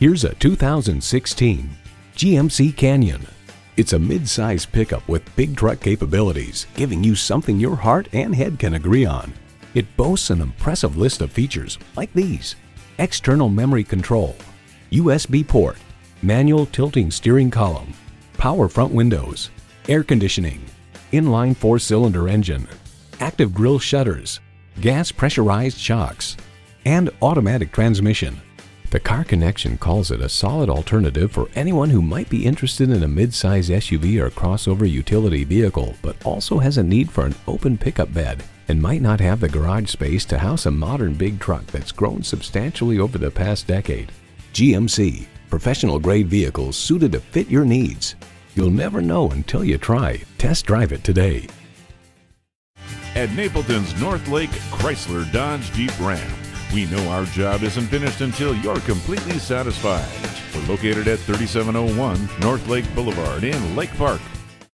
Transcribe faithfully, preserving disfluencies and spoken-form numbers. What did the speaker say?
Here's a two thousand sixteen G M C Canyon. It's a mid-size pickup with big truck capabilities, giving you something your heart and head can agree on. It boasts an impressive list of features like these: external memory control, U S B port, manual tilting steering column, power front windows, air conditioning, inline four-cylinder engine, active grille shutters, gas pressurized shocks, and automatic transmission. The Car Connection calls it a solid alternative for anyone who might be interested in a midsize S U V or crossover utility vehicle, but also has a need for an open pickup bed and might not have the garage space to house a modern big truck that's grown substantially over the past decade. G M C, professional-grade vehicles suited to fit your needs. You'll never know until you try. Test drive it today. At Napleton's North Lake Chrysler Dodge Jeep Ram, we know our job isn't finished until you're completely satisfied. We're located at thirty-seven oh one North Lake Boulevard in Lake Park.